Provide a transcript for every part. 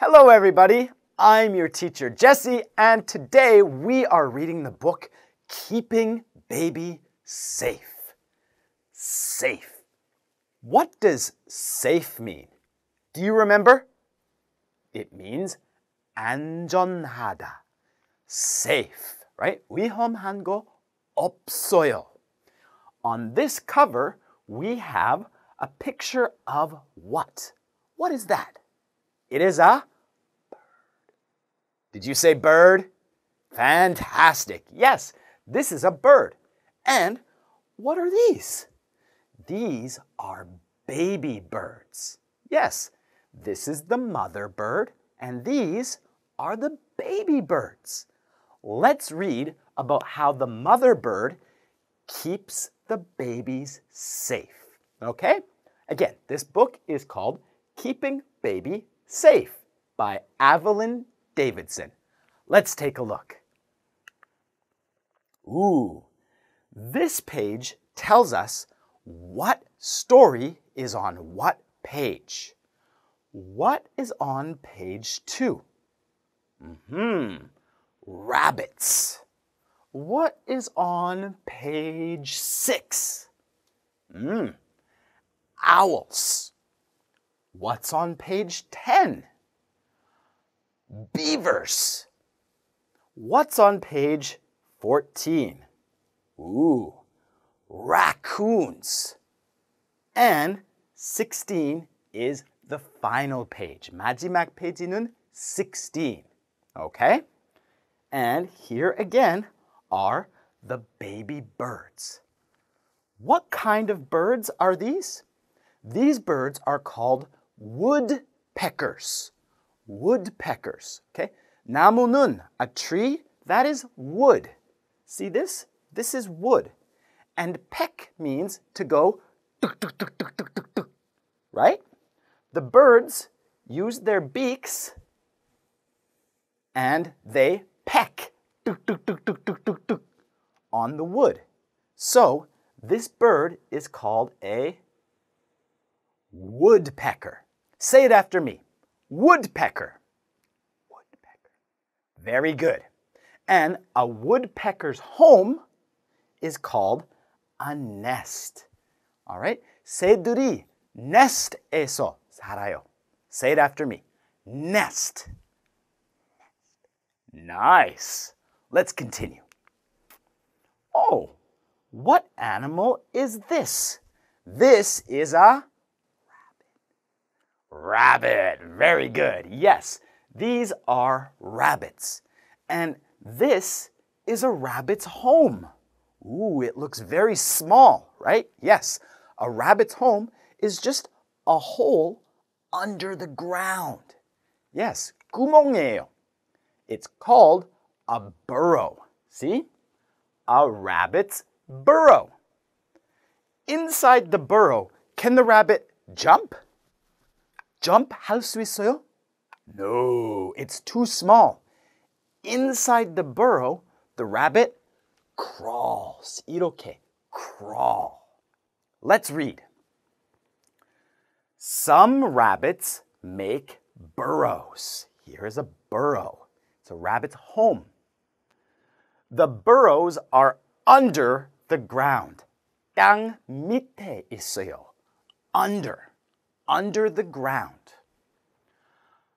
Hello everybody, I'm your teacher Jesse, and today we are reading the book Keeping Baby Safe. Safe. What does safe mean? Do you remember? It means 안전하다. Safe, right? 위험한 거 없어요. On this cover, we have a picture of what? What is that? It is a bird. Did you say bird? Fantastic. Yes, this is a bird. And what are these? These are baby birds. Yes, this is the mother bird, and these are the baby birds. Let's read about how the mother bird keeps the babies safe. Okay? Again, this book is called Keeping Baby Safe by Avalyn Davidson. Let's take a look. Ooh, this page tells us what story is on what page. What is on page 2? Rabbits. What is on page 6? Owls. What's on page 10? Beavers. What's on page 14? Ooh, raccoons. And 16 is the final page. 마지막 페이지는 16. Okay? And here again are the baby birds. What kind of birds are these? These birds are called woodpeckers. Woodpeckers, okay? 나무는, a tree, that is wood. See this? This is wood. And peck means to go tuk, tuk, tuk, tuk, tuk, tuk, tuk, right? The birds use their beaks and they peck tuk, tuk, tuk, tuk, tuk, tuk, tuk, on the wood. So this bird is called a woodpecker. Say it after me. Woodpecker. Woodpecker. Very good. And a woodpecker's home is called a nest. All right? 새들이 nest에서 살아요. Say it after me. Nest. Nice. Let's continue. Oh, what animal is this? This is a rabbit. Very good. Yes, these are rabbits. And this is a rabbit's home. Ooh, it looks very small, right? Yes, a rabbit's home is just a hole under the ground. Yes, 구멍이에요. It's called a burrow. See? A rabbit's burrow. Inside the burrow, can the rabbit jump? Jump 할 수 있어요? No, it's too small. Inside the burrow, the rabbit crawls. 이렇게, crawl. Let's read. Some rabbits make burrows. Here is a burrow. It's a rabbit's home. The burrows are under the ground. 땅 밑에 있어요. Under. Under the ground.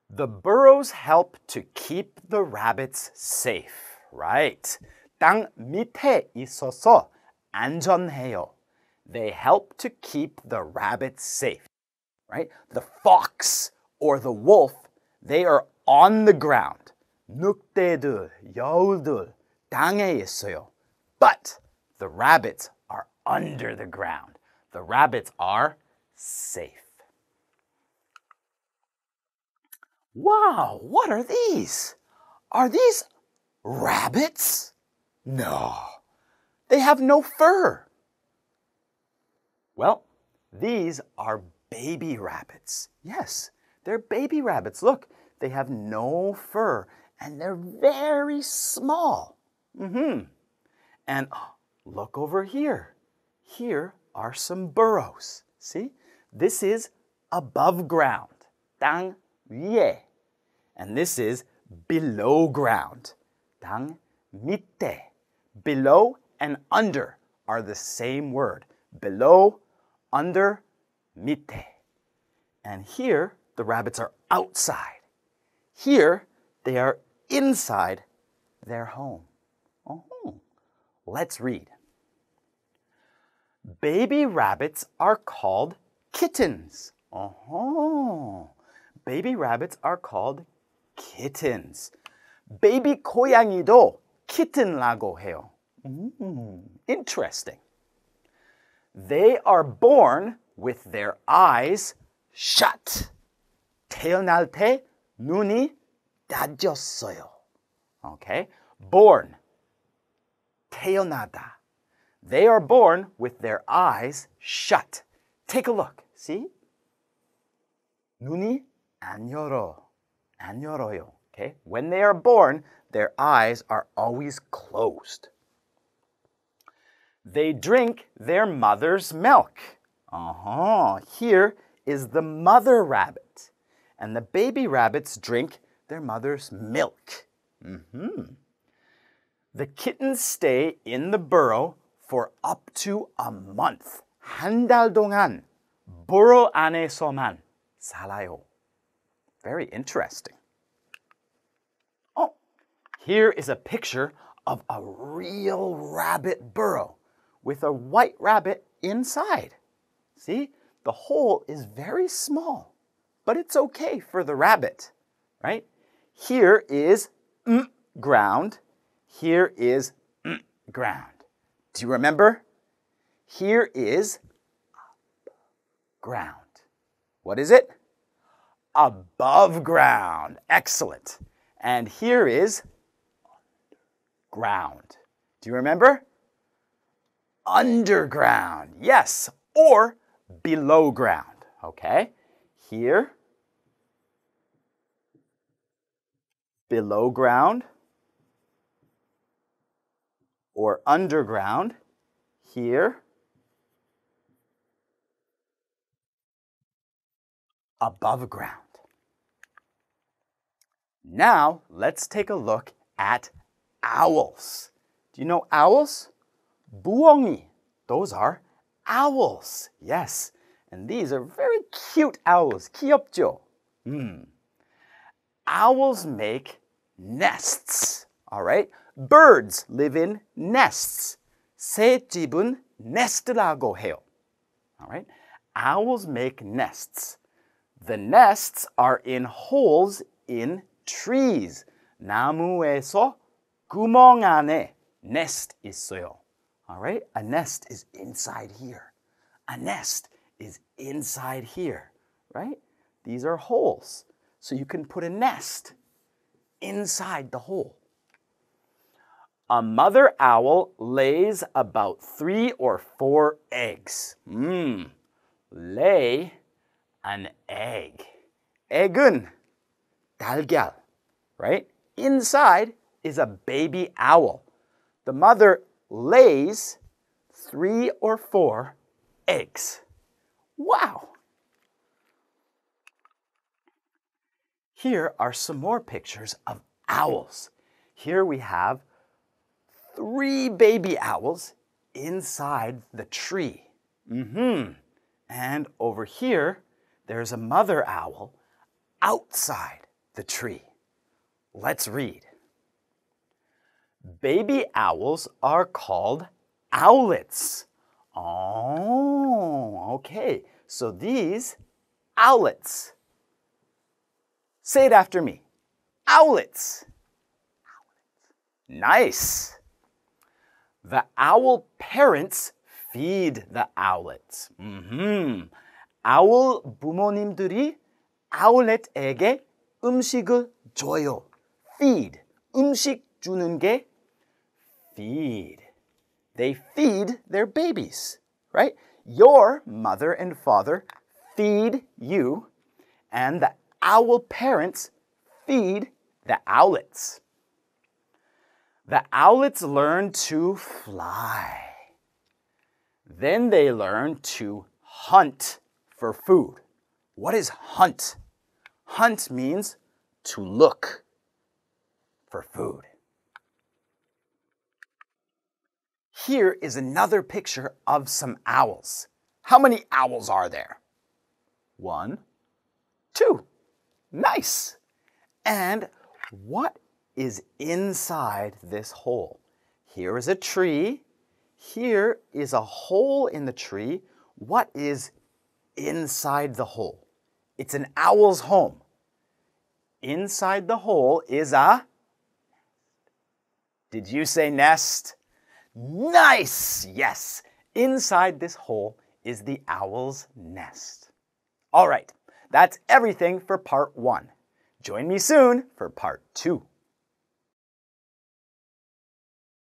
The burrows help to keep the rabbits safe. Right. 땅 밑에 있어서 안전해요. They help to keep the rabbits safe. Right? The fox or the wolf, they are on the ground. 늑대들, 여우들, 땅에 있어요. But the rabbits are under the ground. The rabbits are safe. Wow, what are these? Are these rabbits? No, they have no fur. Well, these are baby rabbits. Yes, they're baby rabbits. Look, they have no fur and they're very small. And look over here. Here are some burrows. See, this is above ground. 땅 위에. And this is below ground. 당 밑에. Below and under are the same word. Below, under, 밑에. And here, the rabbits are outside. Here, they are inside their home. Oh, let's read. Baby rabbits are called kittens. Oh, baby rabbits are called kittens. Baby 고양이도 kitten라고 해요. Interesting. They are born with their eyes shut. 태어날 때 눈이 닫혔어요. Okay, born. 태어나다. They are born with their eyes shut. Take a look. See? 눈이 안 열어. 안 열어요. Okay? When they are born, their eyes are always closed. They drink their mother's milk. Here is the mother rabbit. And the baby rabbits drink their mother's milk. The kittens stay in the burrow for up to a month. 한 달 동안 burrow 안에서만 살아요. Very interesting. Oh, here is a picture of a real rabbit burrow with a white rabbit inside. See, the hole is very small, but it's okay for the rabbit, right? Here is ground. Here is ground. Do you remember? Here is ground. What is it? Above ground. Excellent. And here is ground. Do you remember? Underground. Yes, or below ground. Okay. Here, below ground. Or underground, here, above ground. Now, let's take a look at owls. Do you know owls? 부엉이. Those are owls, yes. And these are very cute owls. 귀엽죠? Owls make nests, all right? Birds live in nests. 새집은 nest라고 해요. All right? Owls make nests. The nests are in holes in trees. 나무에서 구멍 안에 nest 있어요. All right? A nest is inside here. A nest is inside here, right? These are holes. So you can put a nest inside the hole. A mother owl lays about 3 or 4 eggs. Lay an egg. Eggun, 달걀, right? Inside is a baby owl. The mother lays 3 or 4 eggs. Wow! Here are some more pictures of owls. Here we have 3 baby owls inside the tree. And over here, there's a mother owl outside the tree. Let's read. Baby owls are called owlets. Oh, okay. So these owlets. Say it after me. Owlets. Nice. The owl parents feed the owlets. Owl 부모님들이 owlet에게 음식을 줘요. Feed. 음식 주는 게 feed. They feed their babies, right? Your mother and father feed you, and the owl parents feed the owlets. The owlets learn to fly. Then they learn to hunt for food. What is hunt? Hunt means to look for food. Here is another picture of some owls. How many owls are there? 1, 2. Nice. And what is inside this hole? Here is a tree. Here is a hole in the tree. What is inside the hole? It's an owl's home. Inside the hole is a... Did you say nest? Nice! Yes. Inside this hole is the owl's nest. All right. That's everything for part 1. Join me soon for part 2.